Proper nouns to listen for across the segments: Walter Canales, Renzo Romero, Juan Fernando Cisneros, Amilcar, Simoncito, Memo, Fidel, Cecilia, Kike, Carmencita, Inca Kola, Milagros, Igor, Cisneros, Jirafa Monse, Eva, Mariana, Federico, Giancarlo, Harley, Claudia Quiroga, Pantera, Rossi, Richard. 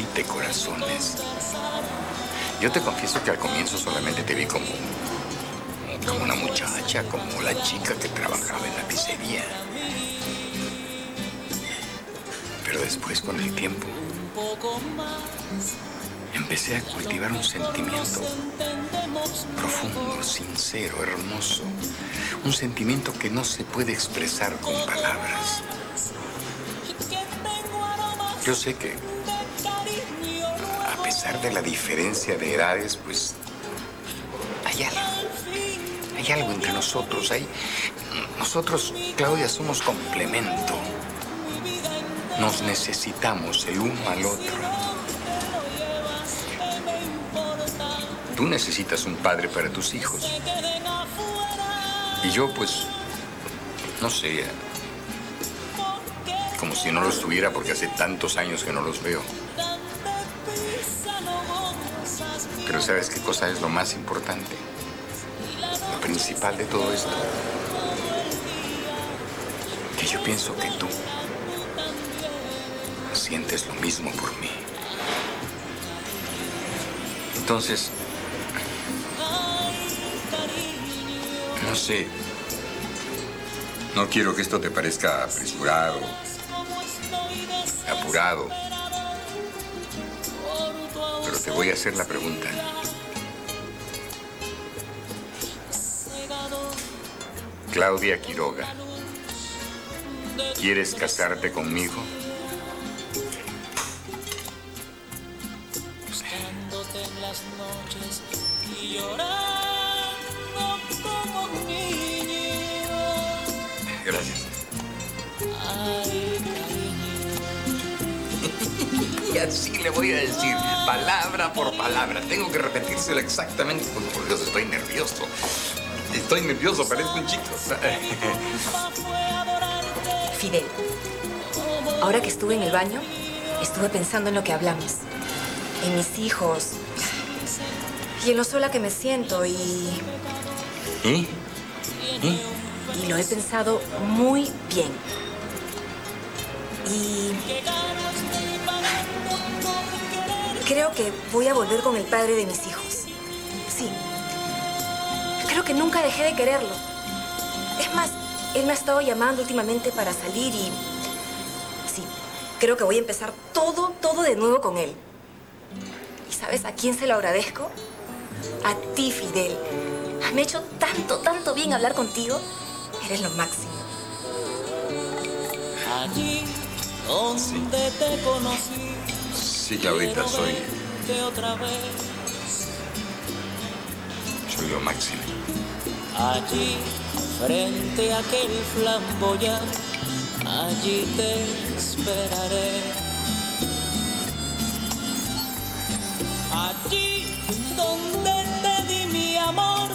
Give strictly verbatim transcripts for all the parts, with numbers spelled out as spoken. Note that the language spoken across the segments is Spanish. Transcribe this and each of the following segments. veinte corazones. Yo te confieso que al comienzo solamente te vi como, como una muchacha, como la chica que trabajaba en la pizzería. Pero después, con el tiempo, empecé a cultivar un sentimiento profundo, sincero, hermoso. Un sentimiento que no se puede expresar con palabras. Yo sé que, a pesar de la diferencia de edades, pues, hay algo. Hay algo entre nosotros. Hay... Nosotros, Claudia, somos complemento. Nos necesitamos el uno al otro. Tú necesitas un padre para tus hijos. Y yo, pues, no sé, como si no los tuviera porque hace tantos años que no los veo. Pero ¿sabes qué cosa es lo más importante? Lo principal de todo esto. Que yo pienso que tú sientes lo mismo por mí. Entonces... No sé. No quiero que esto te parezca apresurado, apurado. Pero te voy a hacer la pregunta. Claudia Quiroga, ¿quieres casarte conmigo? Buscándote en las noches y llorar. Gracias. Y así le voy a decir, palabra por palabra. Tengo que repetírselo exactamente porque estoy nervioso. Estoy nervioso, parezco un chico. Fidel, ahora que estuve en el baño, estuve pensando en lo que hablamos. En mis hijos. Y en lo sola que me siento y... ¿Y? ¿Y? Y lo he pensado muy bien. Y... creo que voy a volver con el padre de mis hijos. Sí. Creo que nunca dejé de quererlo. Es más, él me ha estado llamando últimamente para salir y... Sí, creo que voy a empezar todo, todo de nuevo con él. ¿Y sabes a quién se lo agradezco? A ti, Fidel. Me ha hecho tanto, tanto bien hablar contigo. Eres lo máximo. Allí donde te conocí. Sí, Claudita, soy... Soy lo máximo. Allí, frente a aquel flamboyán, allí te esperaré. Allí donde te di mi amor,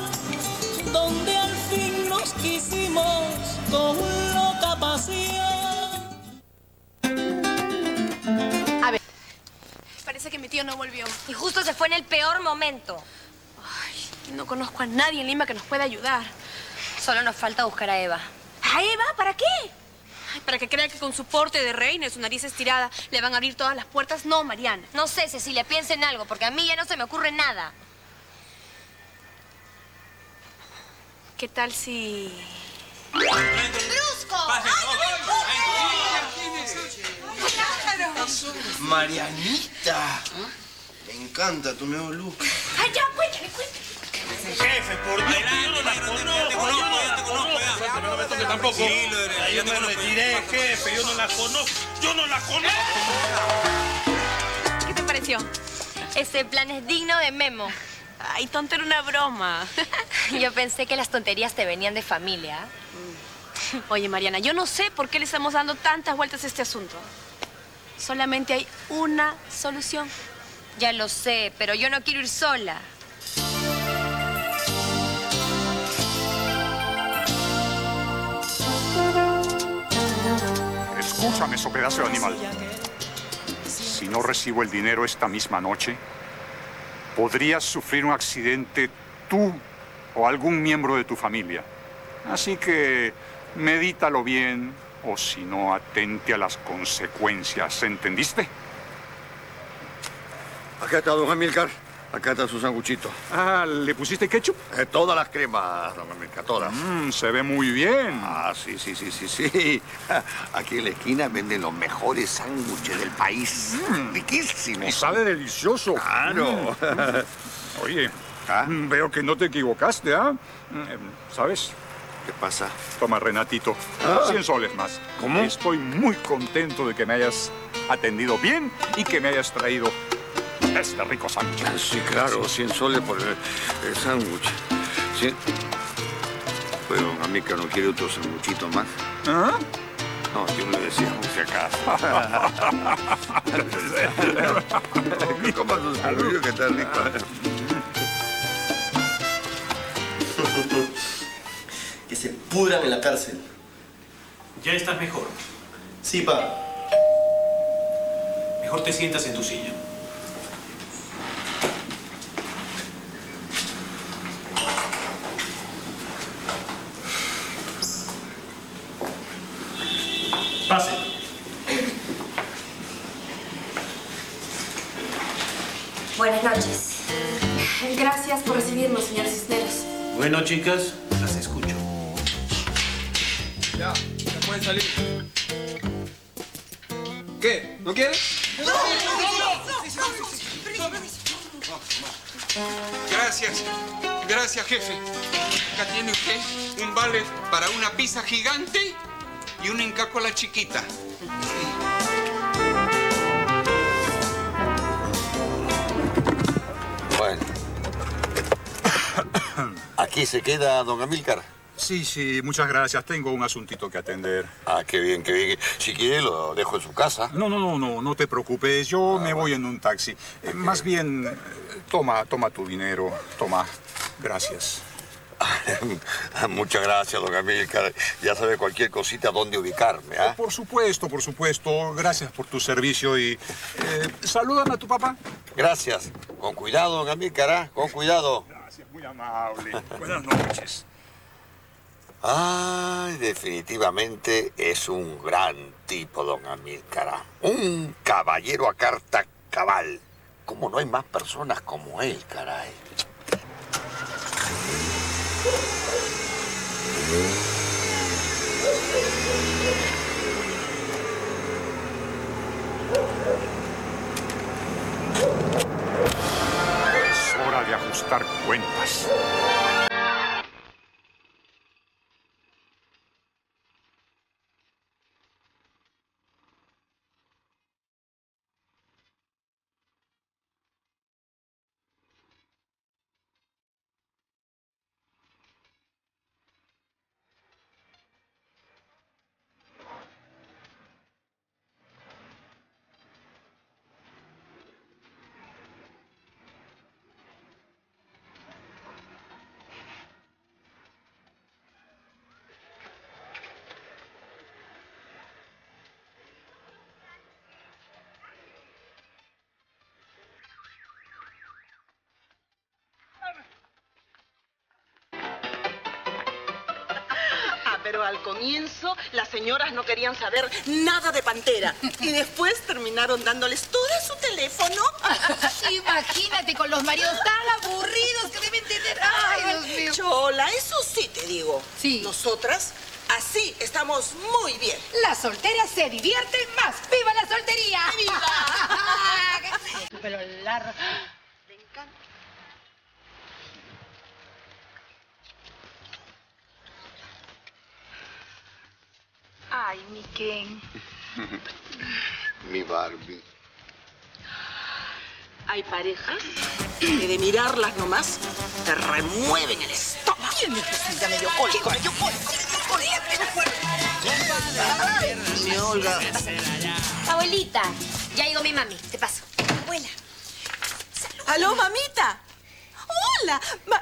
donde al fin nos quisimos con loca pasión. A ver, parece que mi tío no volvió. Y justo se fue en el peor momento. Ay, no conozco a nadie en Lima que nos pueda ayudar. Solo nos falta buscar a Eva. ¿A Eva? ¿Para qué? Ay, para que crea que con su porte de reina y su nariz estirada le van a abrir todas las puertas. No, Mariana. No sé, Cecilia, piensa en algo, porque a mí ya no se me ocurre nada. ¿Qué tal si...? ¡Brusco! ¡Ay, no me ocurre! ¡Marianita! Me encanta tu nuevo look. ¡Ay, ya! ¡Cuéntale, cuéntale! Jefe, por delante, por delante, yo te conozco, yo te conozco. No me toques tampoco. Yo me retiré, jefe, yo no la conozco. Yo no la conozco. ¿Qué te pareció? Ese plan es digno de Memo. Ay, tonto, era una broma. Yo pensé que las tonterías te venían de familia. Oye, Mariana, yo no sé por qué le estamos dando tantas vueltas a este asunto. Solamente hay una solución. Ya lo sé, pero yo no quiero ir sola. Escúchame, so pedazo de animal. Si no recibo el dinero esta misma noche, podrías sufrir un accidente tú o algún miembro de tu familia. Así que medítalo bien, o si no, atente a las consecuencias. ¿Entendiste? Acá está don Amilcar. Acá está su sanguchito. Ah, ¿le pusiste ketchup? Eh, todas las cremas, don Amilcar, todas. Mm, se ve muy bien. Ah, sí, sí, sí, sí, sí. Aquí en la esquina venden los mejores sándwiches del país. Mm. Riquísimos. Y sabe delicioso. Claro. Mm. Oye, ¿ah? Veo que no te equivocaste, ¿ah? ¿eh? ¿Sabes? ¿Qué pasa? Toma, Renatito. ¿Ah? cien soles más. ¿Cómo? Estoy muy contento de que me hayas atendido bien y que me hayas traído este rico sándwich. Sí, claro, cien soles por el, el sándwich. Sí. Pero a mí que no quiere otro sándwichito más. ¿Ah? No, yo le decía, por si acaso. Comas un sándwich que está rico. Que se pudran en la cárcel. Ya estás mejor. Sí, pa. Mejor te sientas en tu silla. Pasen. Buenas noches. Gracias por recibirnos, señor Cisneros. Bueno, chicas, las escucho. Ya, ya pueden salir. ¿Qué? ¿No quieres? ¡No, no, no! no Gracias. Gracias, jefe. Acá tiene usted un vale para una pizza gigante y una Inca Kola chiquita. Bueno. ¿Aquí se queda don Amilcar? Sí, sí, muchas gracias. Tengo un asuntito que atender. Ah, qué bien, qué bien. Si quiere lo dejo en su casa. No, no, no, no, no te preocupes. Yo ah, me bueno. voy en un taxi. Eh, okay. Más bien, toma, toma tu dinero. Toma. Gracias. Muchas gracias, don Amilcar. Ya sabe cualquier cosita dónde ubicarme, ¿ah? ¿eh? Por supuesto, por supuesto. Gracias por tu servicio y... Eh, ¿saludan a tu papá? Gracias. Con cuidado, don Amilcar, ¿ah? Con cuidado. Gracias, muy amable. Buenas noches. Ay, definitivamente es un gran tipo, don Amilcar. Un caballero a carta cabal. ¿Cómo no hay más personas como él, caray? Es hora de ajustar cuentas. Pero al comienzo, las señoras no querían saber nada de Pantera. Y después terminaron dándoles todo su teléfono. Imagínate, con los maridos tan aburridos que deben tener. Ay, Dios mío. Chola, eso sí te digo. Sí. Nosotras, así estamos muy bien. Las solteras se divierten más. ¡Viva la soltería! ¡Viva! Tu pelo largo. Me encanta. Ay, mi Ken. Mi Barbie. Hay parejas que de mirarlas nomás te remueven el estómago. ¿Quién me necesita medio cólico? Medio cólico, medio cólico. Mi Olga. Abuelita, ya llegó mi mami. Te paso. Abuela. Saluda. Aló, mamita. Hola. Ma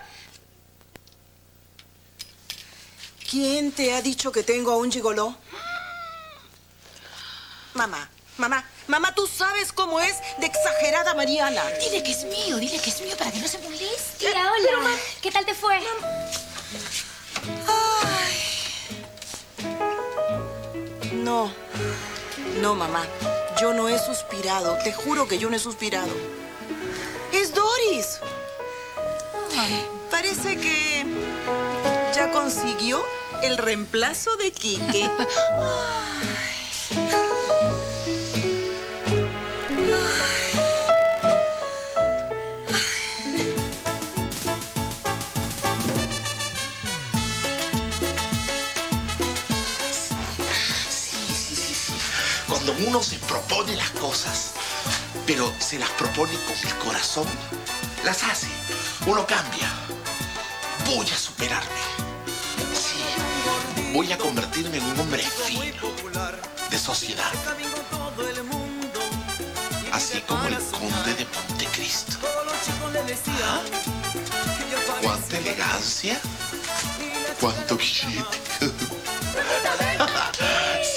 ¿Quién te ha dicho que tengo a un gigoló? Mamá, mamá, mamá, tú sabes cómo es de exagerada Mariana. Dile que es mío, dile que es mío para que no se moleste. Hola, hola. Pero, mamá, ¿qué tal te fue? Ay. No, no, mamá. Yo no he suspirado. Te juro que yo no he suspirado. ¡Es Doris! Ay. Parece que ya consiguió el reemplazo de Kike. Cuando uno se propone las cosas, pero se las propone con el corazón, las hace. Uno cambia. Voy a superarme. Sí, voy a convertirme en un hombre fino de sociedad. Así como el conde de Montecristo. ¿Ah? ¿Cuánta elegancia? ¿Cuánto billete?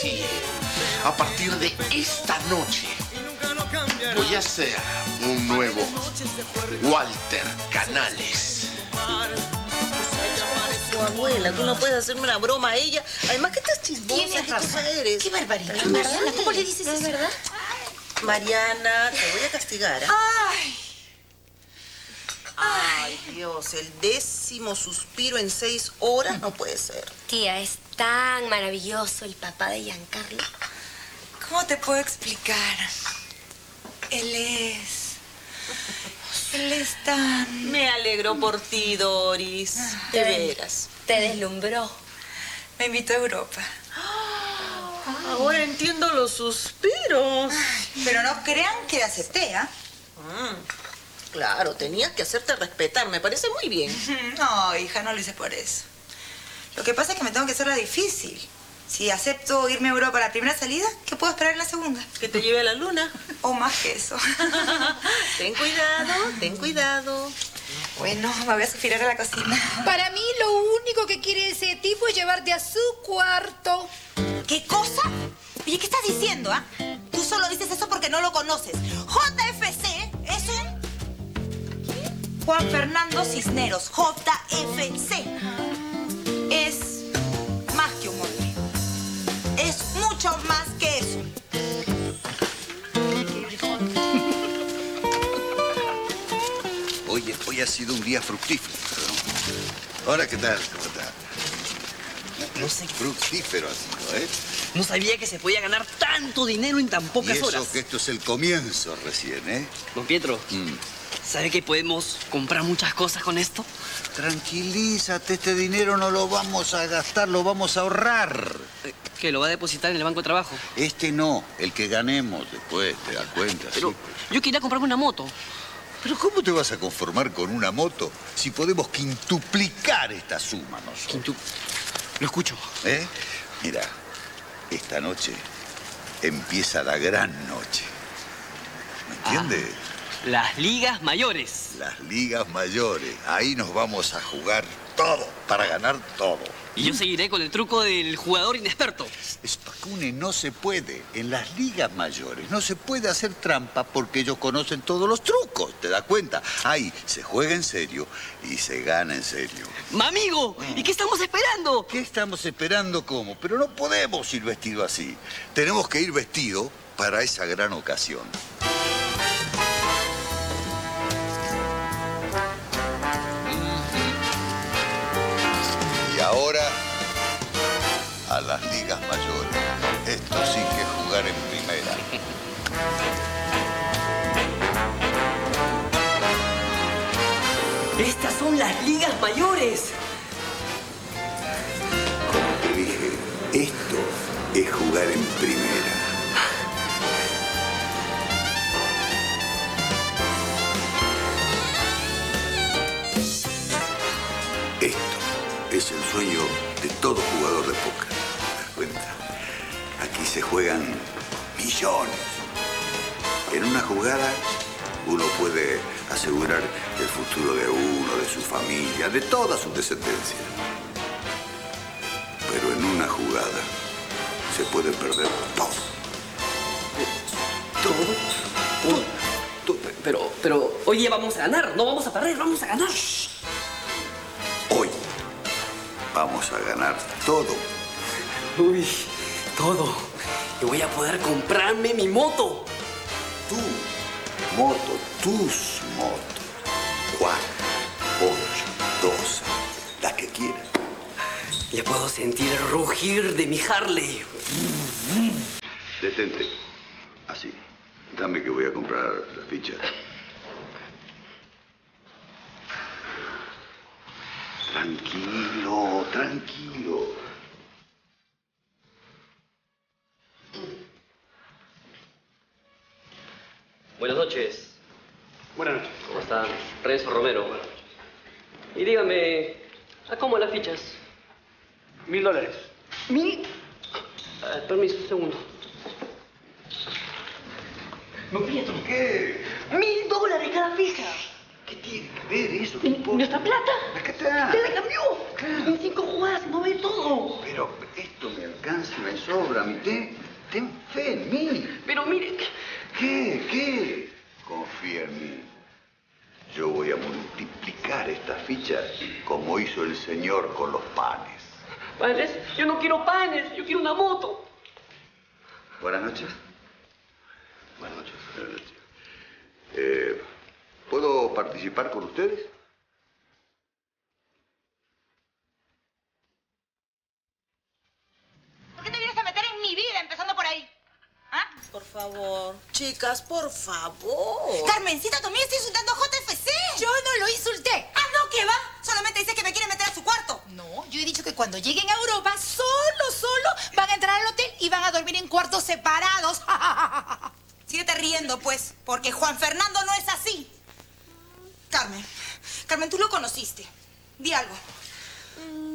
Sí, a partir de esta noche voy a ser un nuevo Walter Canales. Tu abuela, tú no puedes hacerme una broma a ella. Además, que estás chismosa, que tú eres. Qué barbaridad. Mariana, ¿cómo le dices eso? ¿Verdad? Mariana, te voy a castigar. ¿Eh? Ay. Ay, Dios, el décimo suspiro en seis horas no puede ser. Tía, es tan maravilloso el papá de Giancarlo. ¿Cómo te puedo explicar? Él es... Él es tan... Me alegro por ti, Doris. De veras. Te deslumbró. Me invitó a Europa. Oh, ahora entiendo los suspiros. Ay, pero no crean que acepté, ¿ah? ¿eh? Mm, claro, tenías que hacerte respetar. Me parece muy bien. No, hija, no lo hice por eso. Lo que pasa es que me tengo que hacerla difícil. Si acepto irme a Europa para la primera salida, ¿qué puedo esperar en la segunda? Que te lleve a la luna. O más que eso. Ten cuidado, ten cuidado. Bueno, me voy a suspirar a la cocina. Para mí, lo único que quiere ese tipo es llevarte a su cuarto. ¿Qué cosa? Oye, ¿qué estás diciendo, ah? ¿eh? Tú solo dices eso porque no lo conoces. J F C es un... Juan Fernando Cisneros, J F C. Es más que un hombre. Es mucho más que eso. Oye, hoy ha sido un día fructífero, ¿no? Ahora, ¿qué tal? ¿Cómo está? No sé. Fructífero ha sido, ¿eh? No sabía que se podía ganar tanto dinero en tan pocas horas. Y eso que esto es el comienzo recién, ¿eh? Don Pietro, mm. ¿sabe que podemos comprar muchas cosas con esto? Tranquilízate, este dinero no lo vamos a gastar, lo vamos a ahorrar. ¿Qué, lo va a depositar en el Banco de Trabajo? Este no, el que ganemos después, te das cuenta. Pero sí, pues. Yo quería comprarme una moto. ¿Pero cómo te vas a conformar con una moto si podemos quintuplicar esta suma nosotros? Quintu... Lo escucho. ¿Eh? Mira, esta noche empieza la gran noche. ¿Me entiendes? Ah. Las ligas mayores. Las ligas mayores. Ahí nos vamos a jugar todo, para ganar todo. Y yo seguiré con el truco del jugador inexperto. Espacune, no se puede. En las ligas mayores no se puede hacer trampa porque ellos conocen todos los trucos. ¿Te das cuenta? Ahí se juega en serio y se gana en serio. ¡Mamigo! ¿Y qué estamos esperando? ¿Qué estamos esperando cómo? Pero no podemos ir vestido así. Tenemos que ir vestido para esa gran ocasión. Ahora a las ligas mayores. Esto sí que es jugar en primera. Estas son las ligas mayores. Como te dije, esto es jugar en primera. Esto es el sueño de todo jugador de póker. ¿Te das cuenta? Aquí se juegan millones. En una jugada uno puede asegurar el futuro de uno, de su familia, de toda su descendencia. Pero en una jugada se puede perder todo. ¿Todo? ¿Todo? ¿Todo? Pero, pero hoy ya vamos a ganar. No vamos a perder, vamos a ganar. Hoy vamos a ganar todo. Uy, todo. Y voy a poder comprarme mi moto. Tú motos, tus motos. cuatro, ocho, doce, las que quieras. Ya puedo sentir el rugir de mi Harley. Detente. Así. Dame que voy a comprar las fichas. Tranquilo, tranquilo. Buenas noches. Buenas noches. ¿Cómo están? Renzo Romero. Buenas noches. Y dígame, ¿a cómo las fichas? Mil dólares. ¿Mil? Ah, permiso, un segundo. No, Pietro, ¿qué? Mil dólares cada ficha. ¿Qué tiene que ver eso? ¿Nuestra plata? Acá está. ¿Usted la cambió? Claro. En cinco jugadas, no ve todo. Pero esto me alcanza y me sobra, mi té. Ten fe en mí. Pero mire... ¿Qué? ¿Qué? Confía en mí. Yo voy a multiplicar estas fichas como hizo el señor con los panes. ¿Panes? Yo no quiero panes, yo quiero una moto. Buenas noches. Buenas noches. Buenas noches. Eh, ¿Puedo participar con ustedes? ¿Por qué te vienes a meter en mi vida empezando por ahí? ¿Ah? Por favor. Chicas, por favor. Carmencita, también está insultando a J F C. Yo no lo insulté. Ah, no, ¿qué va? Solamente dice que me quiere meter a su cuarto. No, yo he dicho que cuando lleguen a Europa, solo, solo, van a entrar al hotel y van a dormir en cuartos separados. Síguete riendo, pues, porque Juan Fernando no es así. Carmen, Carmen, tú lo conociste. Di algo.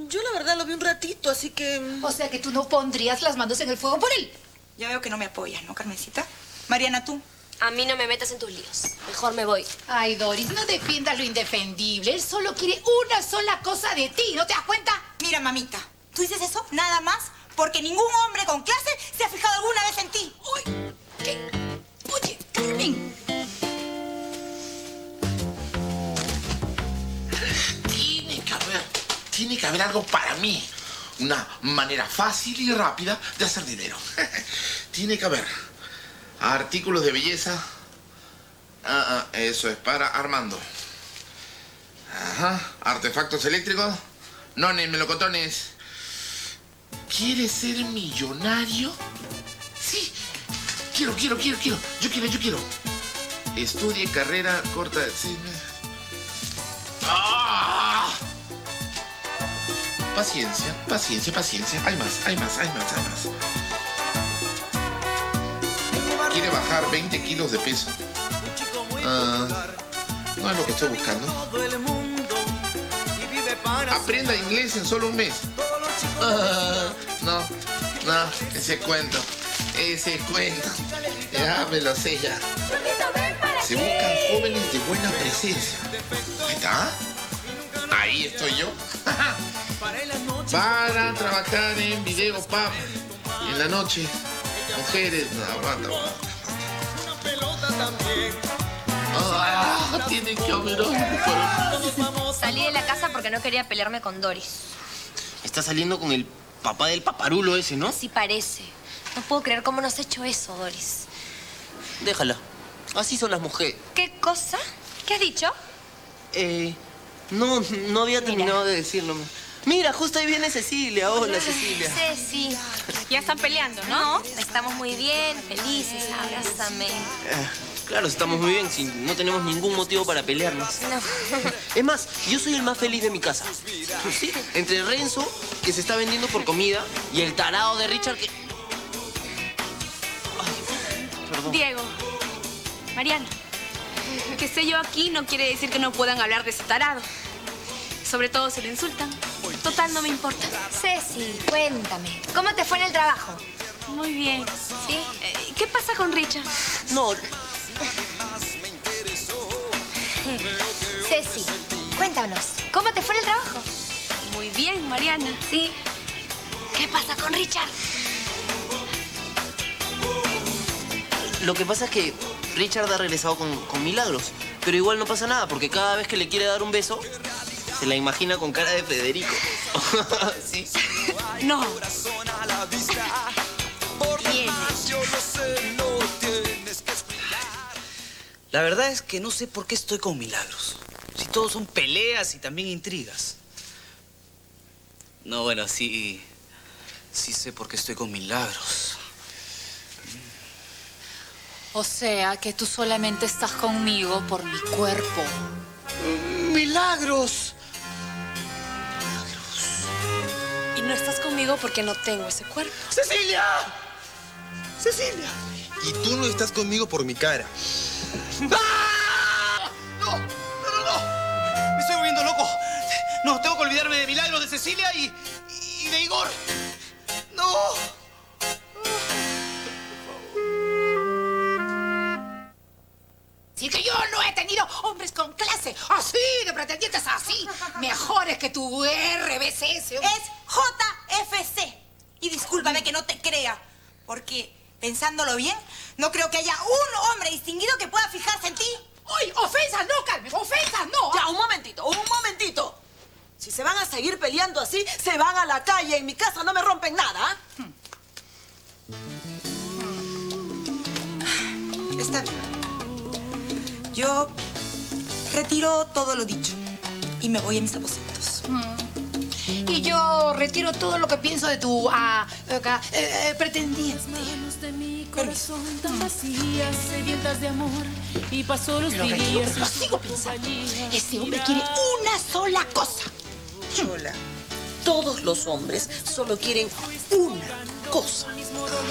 Yo la verdad lo vi un ratito, así que... O sea que tú no pondrías las manos en el fuego por él. Ya veo que no me apoyas, ¿no, Carmencita? Mariana, tú. A mí no me metas en tus líos. Mejor me voy. Ay, Doris, no defiendas lo indefendible. Él solo quiere una sola cosa de ti. ¿No te das cuenta? Mira, mamita, tú dices eso nada más porque ningún hombre con clase se ha fijado alguna vez en ti. Uy, ¿qué? Oye, Carmen. Tiene que haber, tiene que haber algo para mí. Una manera fácil y rápida de hacer dinero. Tiene que haber artículos de belleza. Ah, ah, eso es para Armando. Ajá. Artefactos eléctricos. Nones, melocotones. ¿Quieres ser millonario? Sí. Quiero, quiero, quiero, quiero. Yo quiero, yo quiero. Estudie carrera corta. Sí. ¡Ah! Paciencia, paciencia, paciencia. Hay más, hay más, hay más, hay más. ¿Quiere bajar veinte kilos de peso? Ah, no es lo que estoy buscando. Aprenda inglés en solo un mes. Ah, no, no, ese cuento. Ese cuento. Ya me lo sé ya. Se buscan jóvenes de buena presencia. Ahí está. Ahí estoy yo. Para trabajar en video pub en la noche. Mujeres, no, aguanta, aguanta. Tienen que operar. Salí de la casa porque no quería pelearme con Doris. Está saliendo con el papá del paparulo ese, ¿no? Sí parece. No puedo creer cómo nos has hecho eso, Doris. Déjala. Así son las mujeres. ¿Qué cosa? ¿Qué has dicho? Eh... No, no había terminado de decirlo. Mira, justo ahí viene Cecilia. Hola, Cecilia. Sí, sí. Ya están peleando, ¿no? No, estamos muy bien, felices. Abrázame. Eh, claro, estamos muy bien. Si no tenemos ningún motivo para pelearnos. No. Es más, yo soy el más feliz de mi casa. ¿Sí? Entre Renzo, que se está vendiendo por comida, y el tarado de Richard que... Diego, Mariana, que esté yo aquí no quiere decir que no puedan hablar de ese tarado. Sobre todo si lo insultan. Total, no me importa. Ceci, cuéntame, ¿cómo te fue en el trabajo? Muy bien. ¿Sí? ¿Qué pasa con Richard? No. Ceci, cuéntanos, ¿cómo te fue en el trabajo? Muy bien, Mariana. ¿Sí? ¿Qué pasa con Richard? Lo que pasa es que Richard ha regresado con, con Milagros, pero igual no pasa nada, porque cada vez que le quiere dar un beso, se la imagina con cara de Federico. ¿Sí? No. Bien. La verdad es que no sé por qué estoy con Milagros. Si todos son peleas y también intrigas. No, bueno, sí... Sí sé por qué estoy con Milagros. O sea, que tú solamente estás conmigo por mi cuerpo. ¡Milagros! Milagros. Y no estás conmigo porque no tengo ese cuerpo. ¡Cecilia! ¡Cecilia! Y tú no estás conmigo por mi cara. ¡Ah! ¡No! ¡No, no, no! ¡Me estoy volviendo loco! No, tengo que olvidarme de Milagros, de Cecilia y, y de Igor. ¡No! Y que yo no he tenido hombres con clase, así, de pretendientes así, mejores que tu R B C S. Es J F C. Y discúlpame que no te crea, porque pensándolo bien, no creo que haya un hombre distinguido que pueda fijarse en ti. ¡Uy! ¡Ofensas no, Carmen! ¡Ofensas no! Ya, un momentito, un momentito. Si se van a seguir peleando así, se van a la calle. En mi casa no me rompen nada, ¿eh? Hmm. Está bien. Yo retiro todo lo dicho y me voy a mis aposentos. Mm. Y yo retiro todo lo que pienso de tu ah, acá, eh, eh, pretendiente. Permiso. Lo retiro, pero lo sigo pensando. Ese hombre quiere una sola cosa. Chola. Todos los hombres solo quieren una cosa.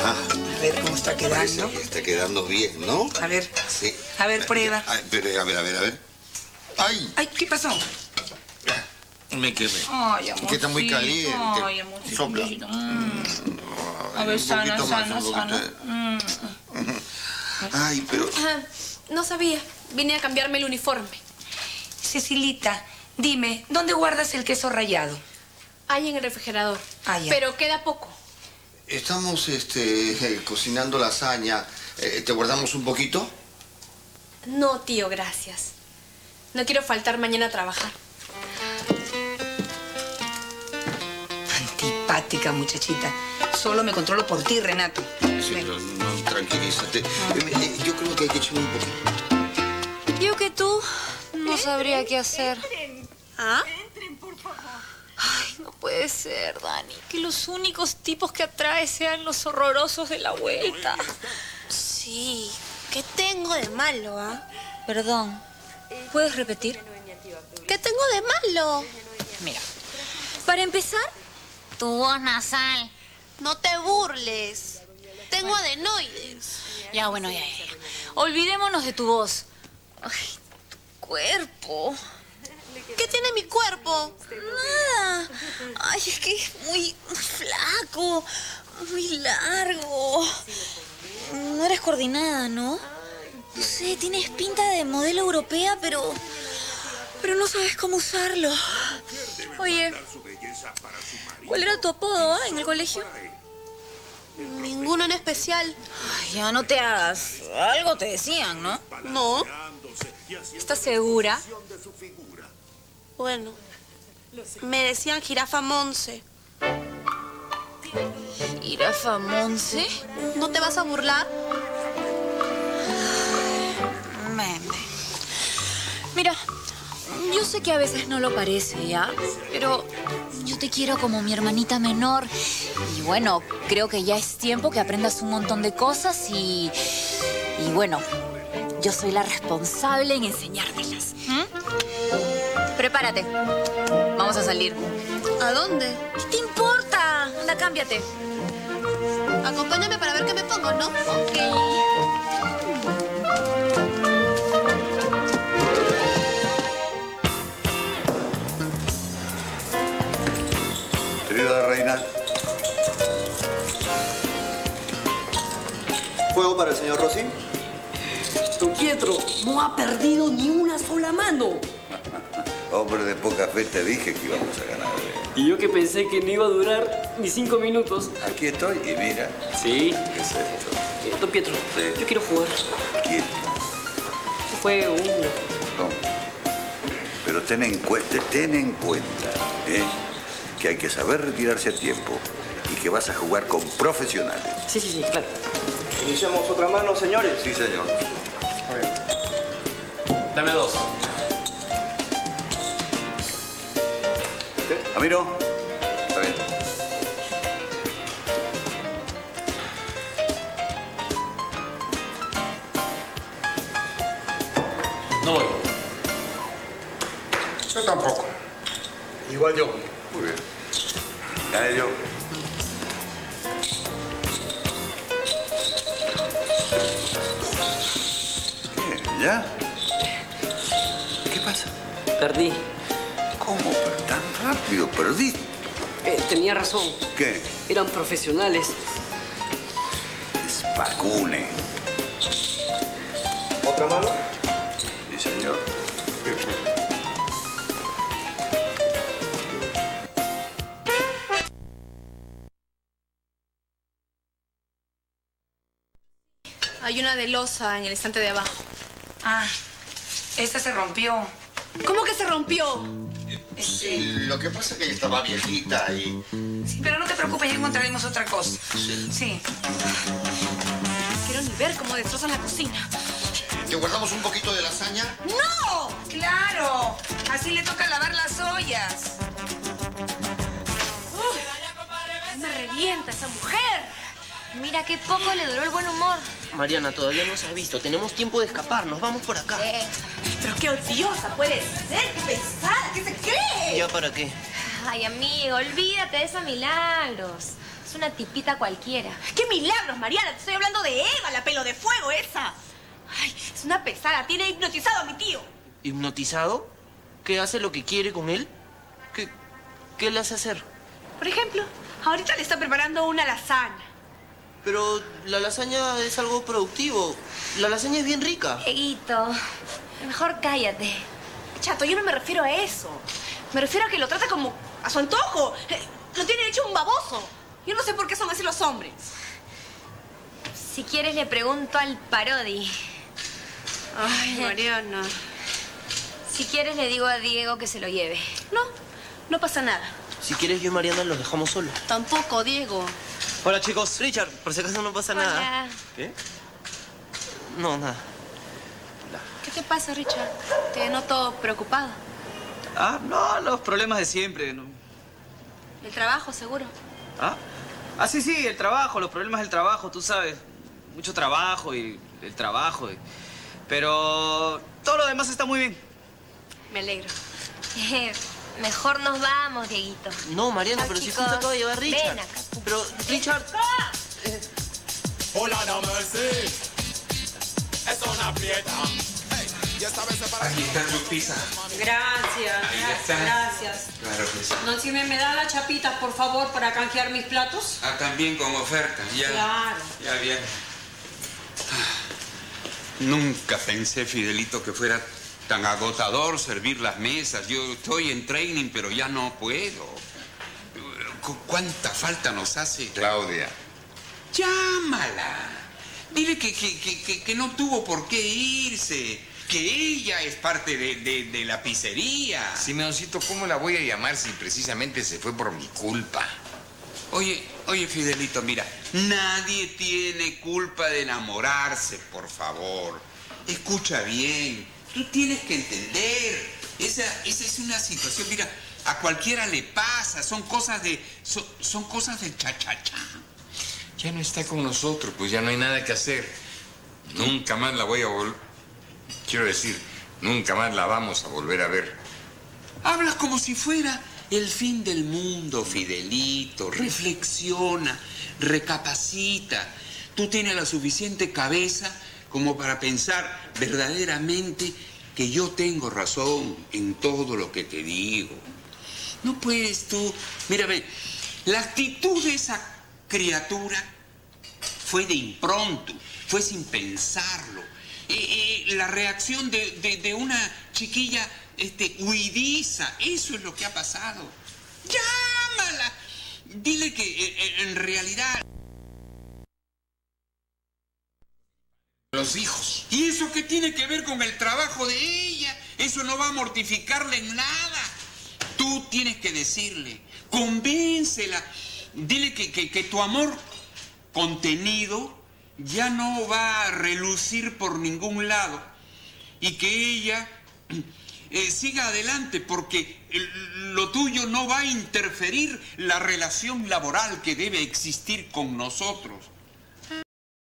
Ajá. A ver cómo está quedando. Parece que está quedando bien, ¿no? A ver. Sí. A ver, prueba. A ver, a ver, a ver, a ver. ¡Ay! Ay, ¿qué pasó? Me quemé. Ay, amor. Que está muy caliente. Ay, amor. Sopla. Mm. A ver, sana, sana, sana. Mm. Ay, pero... Ah, no sabía. Vine a cambiarme el uniforme. Cecilita, dime, ¿dónde guardas el queso rallado? Hay en el refrigerador, ah, pero queda poco. Estamos este, eh, cocinando lasaña. Eh, ¿Te guardamos un poquito? No, tío, gracias. No quiero faltar mañana a trabajar. Antipática, muchachita. Solo me controlo por ti, Renato. Sí, pero no, tranquilízate. No. Eh, yo creo que hay que echarme un poquito. Yo que tú no sabría qué hacer. ¿Ah? Ay, no puede ser, Dani, que los únicos tipos que atrae sean los horrorosos de la vuelta. Sí, ¿qué tengo de malo, ah? ¿Eh? Perdón, ¿puedes repetir? ¿Qué tengo de malo? Mira, para empezar, tu voz nasal. No te burles, tengo adenoides. Ya, bueno, ya, ya, ya. Olvidémonos de tu voz. Ay, tu cuerpo... ¿Qué tiene mi cuerpo? Nada. Ay, es que es muy flaco, muy largo. No eres coordinada, ¿no? No sé, tienes pinta de modelo europea, pero... Pero no sabes cómo usarlo. Oye, ¿cuál era tu apodo, ah, en el colegio? Ninguno en especial. Ay, ya no te hagas. Algo te decían, ¿no? No. ¿Estás segura? Bueno, me decían Jirafa Monse. ¿Jirafa Monse? ¿No te vas a burlar? Meme. Mira, yo sé que a veces no lo parece, ¿ya? Pero yo te quiero como mi hermanita menor. Y bueno, creo que ya es tiempo que aprendas un montón de cosas y... Y bueno, yo soy la responsable en enseñártelas. ¿Mm? Prepárate. Vamos a salir. ¿A dónde? ¿Qué te importa? Anda, cámbiate. Acompáñame para ver qué me pongo, ¿no? Ok. Querida reina. ¿Fuego para el señor Rossi? Don Pietro no ha perdido ni una sola mano. Hombre de poca fe, te dije que íbamos a ganar. Y yo que pensé que no iba a durar ni cinco minutos. Aquí estoy y mira. Sí. ¿Qué es esto? Eh, don Pietro, sí. Yo quiero jugar. ¿Quién? Fue uno. No. Pero ten en cuenta, ten en cuenta, ¿eh? Que hay que saber retirarse a tiempo y que vas a jugar con profesionales. Sí, sí, sí, claro. ¿Iniciamos otra mano, señores? Sí, señor. A ver. Dame dos. ¿Eh? ¿A mí no? Está bien. No voy. Yo tampoco. Igual yo. Muy bien. Gané yo. ¿Qué? ¿Ya? ¿Qué pasa? Perdí. ¿Cómo? ¿Tan rápido? Perdí. Eh, tenía razón. ¿Qué? Eran profesionales. Espacune. ¿Otra mano? Sí, señor. Hay una de losa en el estante de abajo. Ah, esta se rompió. ¿Cómo que se rompió? Sí. Lo que pasa es que estaba viejita y... Sí, pero no te preocupes, ya encontraremos otra cosa. Sí. Sí. No quiero ni ver cómo destrozan la cocina. ¿Te guardamos un poquito de lasaña? ¡No! ¡Claro! Así le toca lavar las ollas. Uf, me revienta esa mujer. Mira qué poco le duró el buen humor. Mariana, todavía no se ha visto. Tenemos tiempo de escaparnos. Vamos por acá. Eh, pero qué odiosa puede ser. Qué pesada. ¿Qué se cree? ¿Ya para qué? Ay, amigo, olvídate de esa Milagros. Es una tipita cualquiera. ¿Qué Milagros, Mariana? Te estoy hablando de Eva, la pelo de fuego esa. Ay, es una pesada. Tiene hipnotizado a mi tío. ¿Hipnotizado? ¿Qué hace lo que quiere con él? ¿Qué, qué le hace hacer? Por ejemplo, ahorita le está preparando una lasaña. Pero la lasaña es algo productivo. La lasaña es bien rica. Dieguito, mejor cállate. Chato, yo no me refiero a eso. Me refiero a que lo trata como a su antojo. Lo tiene hecho un baboso. Yo no sé por qué son así los hombres. Si quieres le pregunto al Parodi. Ay, Mariana. Si quieres le digo a Diego que se lo lleve. No, no pasa nada. Si quieres yo y Mariana los dejamos solos. Tampoco, Diego. Hola, chicos. Richard, por si acaso no pasa Hola. nada. ¿Qué? No, nada. Hola. ¿Qué te pasa, Richard? Te noto preocupado. Ah, no, los problemas de siempre. No. El trabajo, seguro. ¿Ah? Ah, sí, sí, el trabajo, los problemas del trabajo, tú sabes. Mucho trabajo y el trabajo. Y... Pero todo lo demás está muy bien. Me alegro. Mejor nos vamos, Dieguito. No, Mariana, no, pero chicos, si justo acaba de llevar a Richard. Ven acá. Pero, Richard... ¡Ah! Eh. Hola, dame sí. Eso no aprieta. Hey, ya sabes separar... Aquí está tu pizza. Gracias. Gracias. Gracias. Claro que sí. No, si me, me dan las chapitas, por favor, para canjear mis platos. Ah, también con oferta. Ya, claro. Ya bien. Nunca pensé, Fidelito, que fuera... tan agotador servir las mesas. Yo estoy en training, pero ya no puedo. ¿Cuánta falta nos hace? Claudia. Llámala. Dile que, que, que, que no tuvo por qué irse. Que ella es parte de, de, de la pizzería. Simoncito, ¿cómo la voy a llamar si precisamente se fue por mi culpa? Oye, oye, Fidelito, mira. Nadie tiene culpa de enamorarse, por favor. Escucha bien. Tú tienes que entender, esa, esa es una situación, mira, a cualquiera le pasa, son cosas de, son, son cosas de cha-cha-cha. Ya no está con nosotros, pues ya no hay nada que hacer. Nunca más la voy a volver, quiero decir, nunca más la vamos a volver a ver. Hablas como si fuera el fin del mundo, Fidelito, reflexiona, recapacita. Tú tienes la suficiente cabeza... como para pensar verdaderamente que yo tengo razón en todo lo que te digo. No puedes tú... Mírame, la actitud de esa criatura fue de impromptu, fue sin pensarlo. Eh, eh, la reacción de, de, de una chiquilla este, huidiza, eso es lo que ha pasado. ¡Llámala! Dile que eh, en realidad... los hijos. ¿Y eso qué tiene que ver con el trabajo de ella? Eso no va a mortificarle en nada. Tú tienes que decirle, convéncela. Dile que, que, que tu amor contenido ya no va a relucir por ningún lado. y que ella eh, siga adelante, porque lo tuyo no va a interferir la relación laboral que debe existir con nosotros.